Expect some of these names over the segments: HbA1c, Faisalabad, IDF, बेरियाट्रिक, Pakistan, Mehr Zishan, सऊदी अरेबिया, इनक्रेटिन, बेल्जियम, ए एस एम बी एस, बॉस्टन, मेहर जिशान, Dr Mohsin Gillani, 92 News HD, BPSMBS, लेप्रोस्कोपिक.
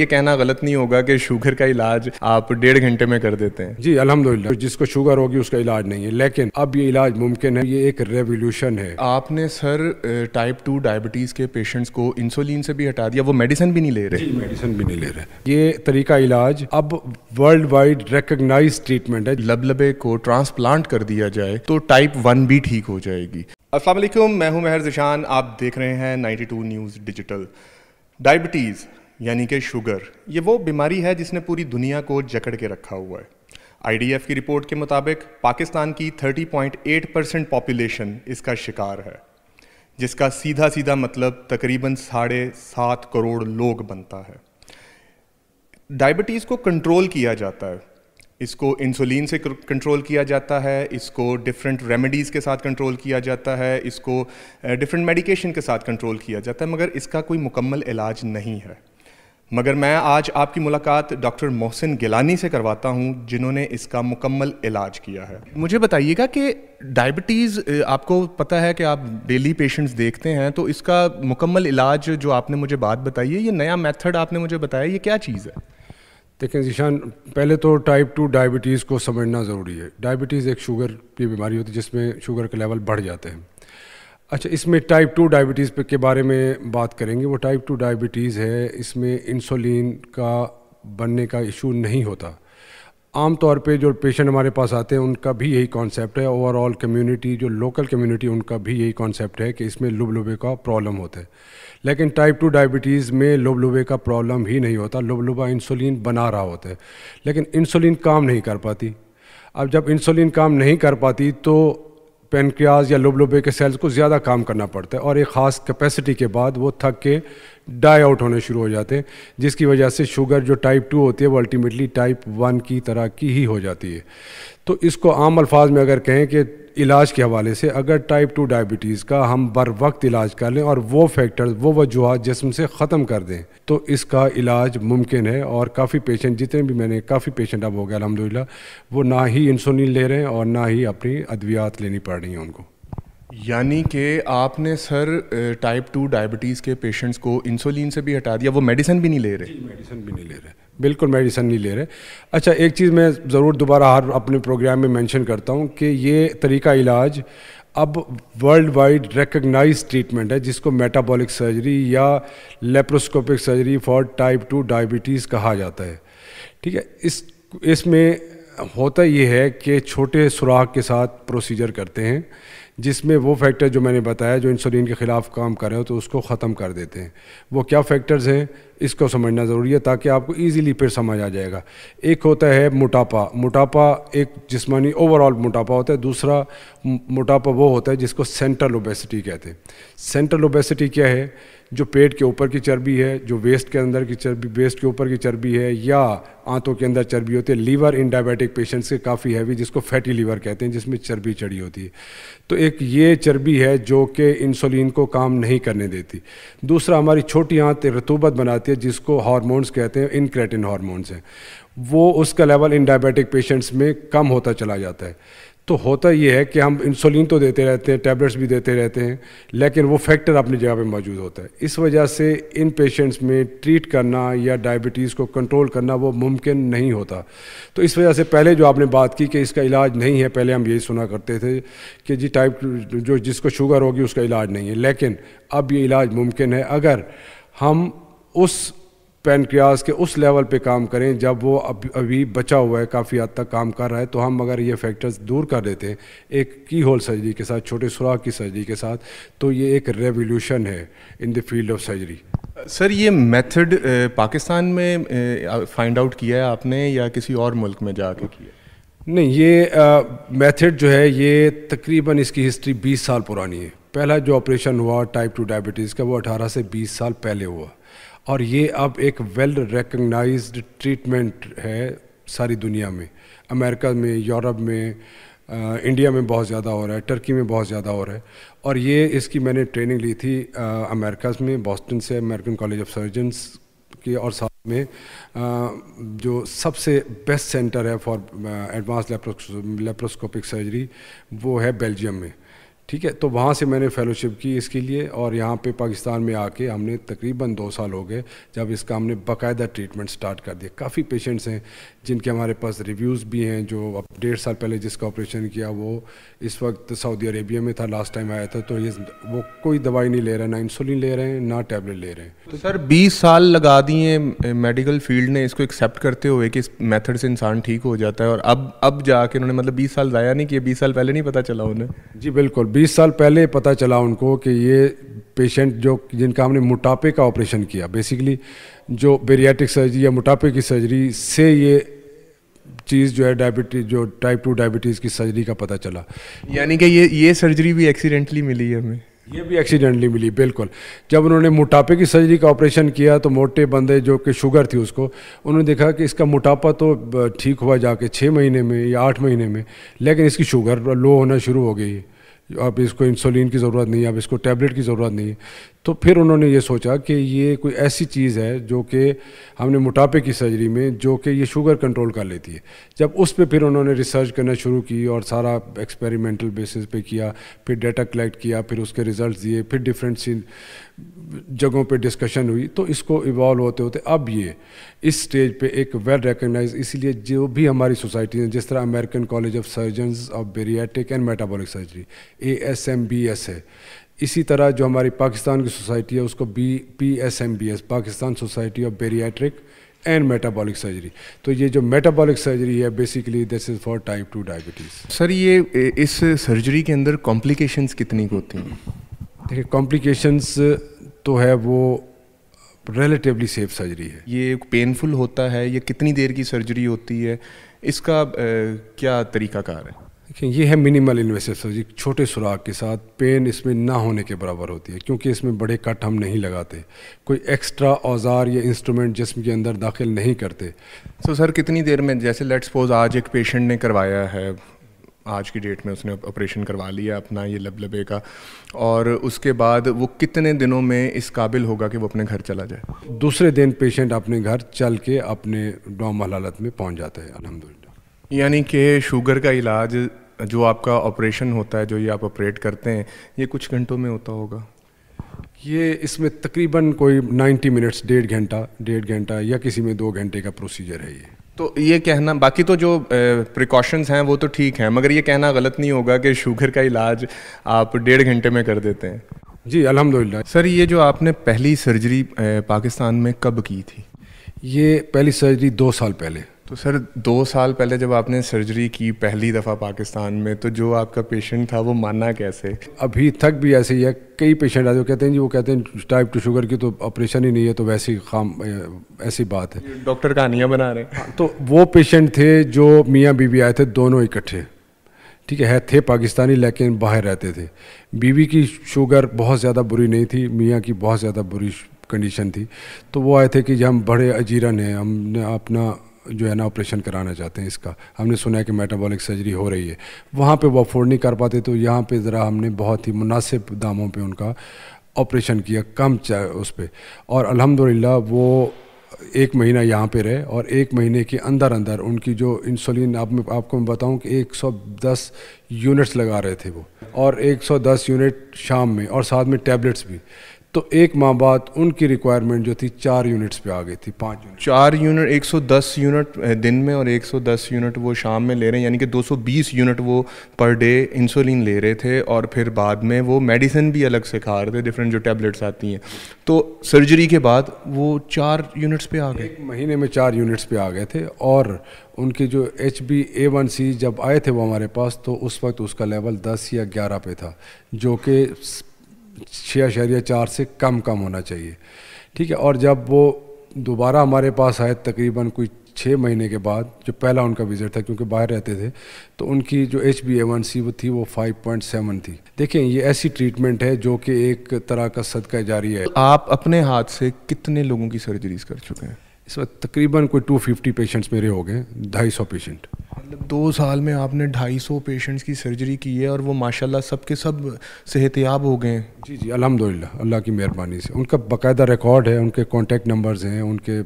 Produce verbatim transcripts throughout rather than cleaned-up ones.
ये कहना गलत नहीं होगा कि शुगर का इलाज आप डेढ़ घंटे में कर देते हैं। जी अल्हम्दुलिल्लाह, जिसको शुगर होगी उसका इलाज नहीं है, लेकिन अब ये इलाज मुमकिन है, ये एक रेवोल्यूशन है। आपने सर टाइप टू डायबिटीज के पेशेंट्स को इंसुलिन से भी हटा दिया, वो मेडिसिन भी नहीं ले रहे। मेडिसिन भी नहीं ले रहे, ये तरीका इलाज अब वर्ल्ड वाइड रिकग्नाइज ट्रीटमेंट है। लबलबे को ट्रांसप्लांट कर दिया जाए तो टाइप वन भी ठीक हो जाएगी। अस्सलाम वालेकुम, मैं हूँ मेहर जिशान, आप देख रहे हैं ninety two news digital. Diabetes यानी कि शुगर, ये वो बीमारी है जिसने पूरी दुनिया को जकड़ के रखा हुआ है। आई डी एफ की रिपोर्ट के मुताबिक पाकिस्तान की तीस पॉइंट आठ परसेंट पॉपुलेशन इसका शिकार है, जिसका सीधा सीधा मतलब तकरीबन साढ़े सात करोड़ लोग बनता है। डायबिटीज़ को कंट्रोल किया जाता है, इसको इंसुलिन से कंट्रोल किया जाता है, इसको डिफरेंट रेमेडीज़ के साथ कंट्रोल किया जाता है, इसको डिफरेंट मेडिकेशन के साथ कंट्रोल किया जाता है, मगर इसका कोई मुकम्मल इलाज नहीं है। मगर मैं आज आपकी मुलाकात डॉक्टर मोहसिन गिलानी से करवाता हूं, जिन्होंने इसका मुकम्मल इलाज किया है। मुझे बताइएगा कि डायबिटीज़ आपको पता है कि आप डेली पेशेंट्स देखते हैं, तो इसका मुकम्मल इलाज जो आपने मुझे बात बताई है, ये नया मेथड आपने मुझे बताया, ये क्या चीज़ है? देखिए जिशान, पहले तो टाइप टू डायबिटीज़ को समझना ज़रूरी है। डायबिटीज़ एक शुगर की बीमारी होती है जिसमें शुगर के लेवल बढ़ जाते हैं। अच्छा, इसमें टाइप टू डायबिटीज़ पे के बारे में बात करेंगे। वो टाइप टू डायबिटीज़ है, इसमें इंसुलिन का बनने का इशू नहीं होता। आम तौर पे जो पेशेंट हमारे पास आते हैं उनका भी यही कॉन्सेप्ट है, ओवरऑल कम्युनिटी जो लोकल कम्युनिटी उनका भी यही कॉन्सेप्ट है कि इसमें लुबलुबे का प्रॉब्लम होता है। लेकिन टाइप टू डायबिटीज़ में लुबलुबे का प्रॉब्लम ही नहीं होता, लुबलुबा इंसुलिन बना रहा होता है, लेकिन इंसुलिन काम नहीं कर पाती। अब जब इंसुलिन काम नहीं कर पाती तो पेनक्रियाज या लुबलुबे के सेल्स को ज़्यादा काम करना पड़ता है और एक ख़ास कैपेसिटी के बाद वो थक के डाई आउट होने शुरू हो जाते हैं, जिसकी वजह से शुगर जो टाइप टू होती है वो अल्टीमेटली टाइप वन की तरह की ही हो जाती है। तो इसको आम अल्फाज में अगर कहें कि इलाज के हवाले से, अगर टाइप टू डायबिटीज़ का हम बर वक्त इलाज कर लें और वो फैक्टर्स वो वजूहत जिस्म से ख़त्म कर दें तो इसका इलाज मुमकिन है। और काफ़ी पेशेंट जितने भी मैंने काफ़ी पेशेंट अब हो गया अल्हम्दुलिल्लाह, वो ना ही इंसुलिन ले रहे हैं और ना ही अपनी अद्वियात लेनी पड़ रही हैं उनको। यानी कि आपने सर टाइप टू डायबिटीज़ के पेशेंट्स को इंसुलिन से भी हटा दिया, वो मेडिसिन भी नहीं ले रहे। मेडिसिन भी नहीं ले रहे, बिल्कुल मेडिसिन नहीं ले रहे। अच्छा, एक चीज़ मैं ज़रूर दोबारा हर अपने प्रोग्राम में मेंशन करता हूँ कि ये तरीका इलाज अब वर्ल्ड वाइड रिकग्नाइज ट्रीटमेंट है, जिसको मेटाबॉलिक सर्जरी या लेप्रोस्कोपिक surgery for type two diabetes कहा जाता है। ठीक है, इस इसमें होता ये है कि छोटे सुराख के साथ प्रोसीजर करते हैं, जिसमें वो फैक्टर जो मैंने बताया जो इंसुलिन के ख़िलाफ़ काम कर रहे हो तो उसको ख़त्म कर देते हैं। वो क्या फैक्टर्स हैं इसको समझना ज़रूरी है ताकि आपको इजीली फिर समझ आ जाएगा। एक होता है मोटापा, मोटापा एक जिस्मानी ओवरऑल मोटापा होता है। दूसरा मोटापा वो होता है जिसको सेंट्रल ओबेसिटी कहते हैं। सेंट्रल ओबेसिटी क्या है? जो पेट के ऊपर की चर्बी है, जो वेस्ट के अंदर की चर्बी वेस्ट के ऊपर की चर्बी है या आंतों के अंदर चर्बी होती है। लीवर इन डायबिटिक पेशेंट्स के काफ़ी हैवी, जिसको फैटी लीवर कहते हैं, जिसमें चर्बी चढ़ी होती है। तो एक ये चर्बी है जो कि इंसुलिन को काम नहीं करने देती। दूसरा हमारी छोटी आंत रतूबत बनाती है, जिसको हार्मोन्स कहते हैं, इनक्रेटिन हार्मोन्स हैं, वो उसका लेवल इन डायबिटिक पेशेंट्स में कम होता चला जाता है। तो होता ये है कि हम इंसुलिन तो देते रहते हैं, टैबलेट्स भी देते रहते हैं, लेकिन वो फैक्टर अपनी जगह पे मौजूद होता है। इस वजह से इन पेशेंट्स में ट्रीट करना या डायबिटीज़ को कंट्रोल करना वो मुमकिन नहीं होता। तो इस वजह से पहले जो आपने बात की कि इसका इलाज नहीं है, पहले हम यही सुना करते थे कि जी टाइप जो जिसको शुगर होगी उसका इलाज नहीं है, लेकिन अब ये इलाज मुमकिन है अगर हम उस पेनक्रियाज के उस लेवल पे काम करें जब वो अब अभी बचा हुआ है, काफ़ी हद तक काम कर रहा है। तो हम अगर ये फैक्टर्स दूर कर देते हैं एक की होल सर्जरी के साथ, छोटे सुराख की सर्जरी के साथ, तो ये एक रेवोल्यूशन है in the field of surgery. Sir, ये मेथड पाकिस्तान में फाइंड आउट किया है आपने या किसी और मुल्क में जाके किया? नहीं, ये मेथड जो है ये तकरीबन इसकी हिस्ट्री बीस साल पुरानी है। पहला जो ऑपरेशन हुआ टाइप टू डायबिटीज़ का वो अठारह से बीस साल पहले हुआ और ये अब एक वेल रिकग्नाइज्ड ट्रीटमेंट है सारी दुनिया में। अमेरिका में, यूरोप में, आ, इंडिया में बहुत ज़्यादा हो रहा है, टर्की में बहुत ज़्यादा हो रहा है। और ये इसकी मैंने ट्रेनिंग ली थी अमेरिकास में, बॉस्टन से, अमेरिकन कॉलेज ऑफ सर्जन्स के, और साथ में आ, जो सबसे बेस्ट सेंटर है फॉर एडवांस लेप्रोस्कोपिक सर्जरी वो है बेल्जियम में। ठीक है। तो वहाँ से मैंने फेलोशिप की इसके लिए, और यहाँ पे पाकिस्तान में आके हमने तकरीबन दो साल हो गए जब इसका हमने बाकायदा ट्रीटमेंट स्टार्ट कर दिया। काफ़ी पेशेंट्स हैं जिनके हमारे पास रिव्यूज़ भी हैं, जो अब डेढ़ साल पहले जिसका ऑपरेशन किया वो इस वक्त सऊदी अरेबिया में था, लास्ट टाइम आया था। तो ये वो कोई दवाई नहीं ले रहा, ना इंसुलिन ले रहे हैं ना टैबलेट ले रहे हैं। तो सर बीस साल लगा दिए मेडिकल फील्ड ने इसको एक्सेप्ट करते हुए कि इस मेथड से इंसान ठीक हो जाता है, और अब अब जाके उन्होंने मतलब बीस साल ज़ाया नहीं किया, बीस साल पहले नहीं पता चला उन्हें। जी बिल्कुल, बीस साल पहले पता चला उनको कि ये पेशेंट जो जिनका हमने मोटापे का ऑपरेशन किया, बेसिकली जो बेरियाट्रिक सर्जरी या मोटापे की सर्जरी से ये चीज़ जो है डायबिटीज जो टाइप टू डायबिटीज़ की सर्जरी का पता चला। यानी कि ये ये सर्जरी भी एक्सीडेंटली मिली है हमें, ये भी एक्सीडेंटली मिली बिल्कुल। जब उन्होंने मोटापे की सर्जरी का ऑपरेशन किया तो मोटे बंदे जो कि शुगर थी उसको, उन्होंने देखा कि इसका मोटापा तो ठीक हुआ जाके छः महीने में या आठ महीने में, लेकिन इसकी शुगर लो होना शुरू हो गई है। अब इसको इंसुलिन की ज़रूरत नहीं है, अब इसको टैबलेट की ज़रूरत नहीं है। तो फिर उन्होंने ये सोचा कि ये कोई ऐसी चीज़ है जो कि हमने मोटापे की सर्जरी में जो कि ये शुगर कंट्रोल कर लेती है। जब उस पे फिर उन्होंने रिसर्च करना शुरू की और सारा एक्सपेरिमेंटल बेसिस पे किया, फिर डाटा कलेक्ट किया, फिर उसके रिज़ल्ट दिए, फिर डिफरेंट जगहों पे डिस्कशन हुई। तो इसको इवॉल्व होते होते अब ये इस स्टेज पे एक वेल रिकग्नाइज, इसीलिए जो भी हमारी सोसाइटी है जिस तरह American college of surgeons of बेरियाट्रिक and metabolic surgery ए एस एम बी एस है, इसी तरह जो हमारी पाकिस्तान की सोसाइटी है उसको B P S M B S Pakistan society of बेरियाट्रिक and metabolic surgery. तो ये जो मेटाबॉलिक सर्जरी है basically this is for type two diabetes. Sir ये इस सर्जरी के अंदर कॉम्प्लिकेशंस कितनी होती हैं? देखिए कॉम्प्लिकेशंस तो है वो रिलेटिवली सेफ सर्जरी है। ये पेनफुल होता है, ये कितनी देर की सर्जरी होती है, इसका आ, क्या तरीकाकार है? ये है मिनिमल इन्वेसिव सर्जरी, छोटे सुराख के साथ, पेन इसमें ना होने के बराबर होती है क्योंकि इसमें बड़े कट हम नहीं लगाते, कोई एक्स्ट्रा औजार या इंस्ट्रूमेंट जिसम के अंदर दाखिल नहीं करते। तो सर कितनी देर में, जैसे लेट्स सपोज आज एक पेशेंट ने करवाया है, आज की डेट में उसने ऑपरेशन करवा लिया अपना ये लबलबे का, और उसके बाद वो कितने दिनों में इस काबिल होगा कि वो अपने घर चला जाए? दूसरे दिन पेशेंट अपने घर चल के अपने नॉर्मल हालत में पहुँच जाता है अल्हम्दुलिल्लाह। यानी कि शुगर का इलाज जो आपका ऑपरेशन होता है, जो ये आप ऑपरेट करते हैं, ये कुछ घंटों में होता होगा? ये इसमें तकरीबन कोई नब्बे मिनट्स, डेढ़ घंटा डेढ़ घंटा या किसी में दो घंटे का प्रोसीजर है ये। तो ये कहना, बाकी तो जो प्रिकॉशंस हैं वो तो ठीक हैं, मगर ये कहना गलत नहीं होगा कि शुगर का इलाज आप डेढ़ घंटे में कर देते हैं? जी अल्हम्दुलिल्लाह। सर ये जो आपने पहली सर्जरी पाकिस्तान में कब की थी? ये पहली सर्जरी दो साल पहले। तो सर दो साल पहले जब आपने सर्जरी की पहली दफ़ा पाकिस्तान में, तो जो आपका पेशेंट था वो माना कैसे? अभी तक भी ऐसे ही है, कई पेशेंट आज कहते हैं जी, वो कहते हैं टाइप टू शुगर की तो ऑपरेशन ही नहीं है, तो वैसी खाम ऐसी बात है, डॉक्टर कहानियाँ बना रहे हैं। तो वो पेशेंट थे जो मियाँ बीवी आए थे दोनों इकट्ठे, ठीक है, थे पाकिस्तानी लेकिन बाहर रहते थे। बीवी की शुगर बहुत ज़्यादा बुरी नहीं थी, मियाँ की बहुत ज़्यादा बुरी कंडीशन थी। तो वो आए थे कि हम बड़े अजीरन हैं, हमने अपना जो है ना ऑपरेशन कराना चाहते हैं इसका, हमने सुना है कि मेटाबॉलिक सर्जरी हो रही है। वहाँ पे वो अफोर्ड नहीं कर पाते, तो यहाँ पे ज़रा हमने बहुत ही मुनासिब दामों पे उनका ऑपरेशन किया, कम चाहे उस पर, और अल्हम्दुलिल्लाह वो एक महीना यहाँ पे रहे और एक महीने के अंदर अंदर उनकी जो इंसुलिन, आप मैं आपको मैं बताऊँ कि एक सौ दस यूनिट्स लगा रहे थे वो, और एक सौ दस यूनिट शाम में, और साथ में टैबलेट्स भी। तो एक माह बाद उनकी रिक्वायरमेंट जो थी चार यूनिट्स पे आ गई थी, पाँच यूनिट। चार यूनिट, एक सौ दस यूनिट दिन में और एक सौ दस यूनिट वो शाम में ले रहे हैं, यानी कि दो सौ बीस यूनिट वो पर डे इंसुलिन ले रहे थे, और फिर बाद में वो मेडिसिन भी अलग से खा रहे थे, डिफरेंट जो टैबलेट्स आती हैं। तो सर्जरी के बाद वो चार यूनिट्स पे आ गए, एक महीने में चार यूनिट्स पे आ गए थे। और उनके जो H B A one C जब आए थे वो हमारे पास, तो उस वक्त उसका लेवल दस या ग्यारह पे था, जो कि छः शहरिया चार से कम कम होना चाहिए, ठीक है। और जब वो दोबारा हमारे पास आए तकरीबन कोई छः महीने के बाद, जो पहला उनका विज़िट था क्योंकि बाहर रहते थे, तो उनकी जो H B A one C वो थी वो फाइव पॉइंट सेवन थी। देखें ये ऐसी ट्रीटमेंट है जो कि एक तरह का सदका जारी है। आप अपने हाथ से कितने लोगों की सर्जरीज कर चुके हैं? इस वक्त तकरीबन कोई दो सौ पचास पेशेंट्स मेरे हो गए, ढाई सौ पेशेंट। मतलब दो साल में आपने ढाई सौ पेशेंट्स की सर्जरी की है, और वो माशाल्लाह सब के सब सेहतयाब हो गए? जी जी अल्हम्दुलिल्लाह, अल्लाह की मेहरबानी से। उनका बाकायदा रिकॉर्ड है, उनके कॉन्टैक्ट नंबर्स हैं, उनके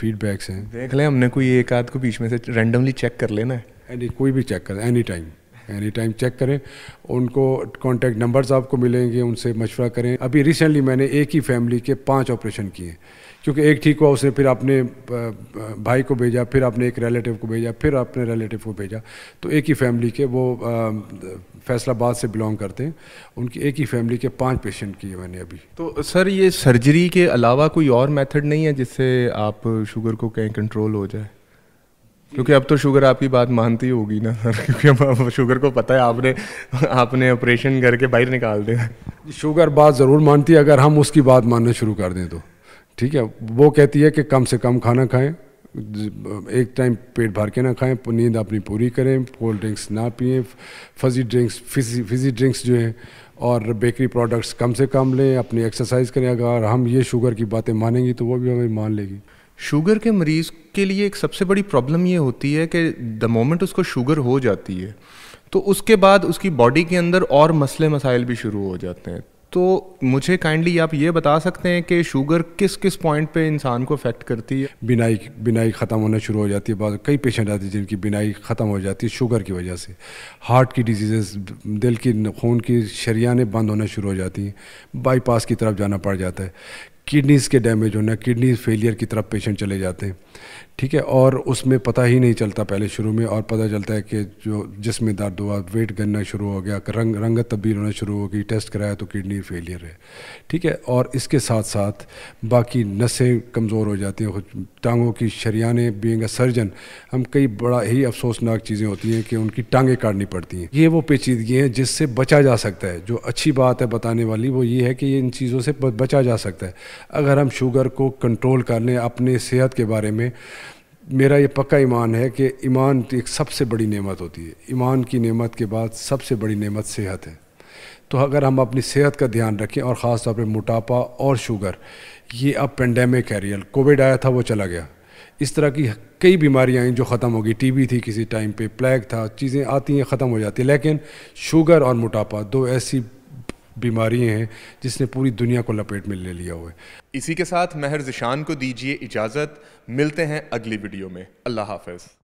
फीडबैक्स हैं। देख लें हमने कोई एक आध को बीच में से रेंडमली चेक कर लेना है? कोई भी चेक कर, any time. Any time check करें, उनको कॉन्टैक्ट नंबर्स आपको मिलेंगे, उनसे मशवरा करें। अभी रिसेंटली मैंने एक ही फैमिली के पांच ऑपरेशन किए, क्योंकि एक ठीक हुआ, उसने फिर अपने भाई को भेजा, फिर आपने एक रिलेटिव को भेजा, फिर अपने रिलेटिव को भेजा। तो एक ही फैमिली के, वो फैसलाबाद से बिलोंग करते हैं, उनकी एक ही फैमिली के पांच पेशेंट किए मैंने अभी। तो सर ये सर्जरी के अलावा कोई और मेथड नहीं है जिससे आप शुगर को कहीं कंट्रोल हो जाए? क्योंकि अब तो शुगर आपकी बात मानती होगी ना सर, क्योंकि अब शुगर को पता है आपने आपने ऑपरेशन करके बाहर निकाल दिया। शुगर बात ज़रूर मानती है, अगर हम उसकी बात मानना शुरू कर दें तो ठीक है। वो कहती है कि कम से कम खाना खाएं, एक टाइम पेट भर के ना खाएं, नींद अपनी पूरी करें, कोल्ड ड्रिंक्स ना पिएं, fizzy drinks fizzy fizzy drinks जो हैं, और बेकरी प्रोडक्ट्स कम से कम लें, अपनी एक्सरसाइज करें। अगर हम ये शुगर की बातें मानेंगी तो वो भी हमें मान लेगी। शुगर के मरीज़ के लिए एक सबसे बड़ी प्रॉब्लम ये होती है कि द मोमेंट उसको शुगर हो जाती है तो उसके बाद उसकी बॉडी के अंदर और मसले मसाइल भी शुरू हो जाते हैं। तो मुझे काइंडली आप ये बता सकते हैं कि शुगर किस किस पॉइंट पे इंसान को अफेक्ट करती है? बिनाई बिनाई ख़त्म होना शुरू हो जाती है। बाद कई पेशेंट आते हैं जिनकी बिनाई ख़त्म हो जाती है शुगर की वजह से। हार्ट की डिजीज़ेस, दिल की, खून की शरियानें बंद होना शुरू हो जाती हैं, बाईपास की तरफ जाना पड़ जाता है। किडनीज़ के डैमेज होना, किडनी फेलियर की तरफ पेशेंट चले जाते हैं, ठीक है। और उसमें पता ही नहीं चलता पहले शुरू में, और पता चलता है कि जो जिसमें दर्द हुआ, वेट गनना शुरू हो गया, रंग रंगत तब्दील होना शुरू हो गई, टेस्ट कराया तो किडनी फेलियर है, ठीक है। और इसके साथ साथ बाकी नसें कमज़ोर हो जाती हैं, टांगों की शरियानें। बीइंग अ सर्जन हम कई बड़ा ही अफसोसनाक चीज़ें होती हैं कि उनकी टांगें काटनी पड़ती हैं। ये वो पेचीदगियाँ हैं जिससे बचा जा सकता है। जो अच्छी बात है बताने वाली वो ये है कि ये इन चीज़ों से बचा जा सकता है अगर हम शुगर को कंट्रोल कर लें। अपने सेहत के बारे में मेरा ये पक्का ईमान है कि ईमान एक सबसे बड़ी नेमत होती है, ईमान की नेमत के बाद सबसे बड़ी नेमत सेहत है। तो अगर हम अपनी सेहत का ध्यान रखें, और ख़ास तौर पे मोटापा और शुगर, ये अब पेंडेमिक है, रियल कोविड आया था वो चला गया, इस तरह की कई बीमारियाँ आई जो ख़त्म हो गई। टीबी थी किसी टाइम पे, प्लेग था, चीज़ें आती हैं ख़त्म हो जाती हैं। लेकिन शुगर और मोटापा दो ऐसी बीमारियाँ हैं जिसने पूरी दुनिया को लपेट में ले लिया हुआ है। इसी के साथ मेहर ज़िशान को दीजिए इजाज़त, मिलते हैं अगली वीडियो में। अल्लाह हाफ़िज़।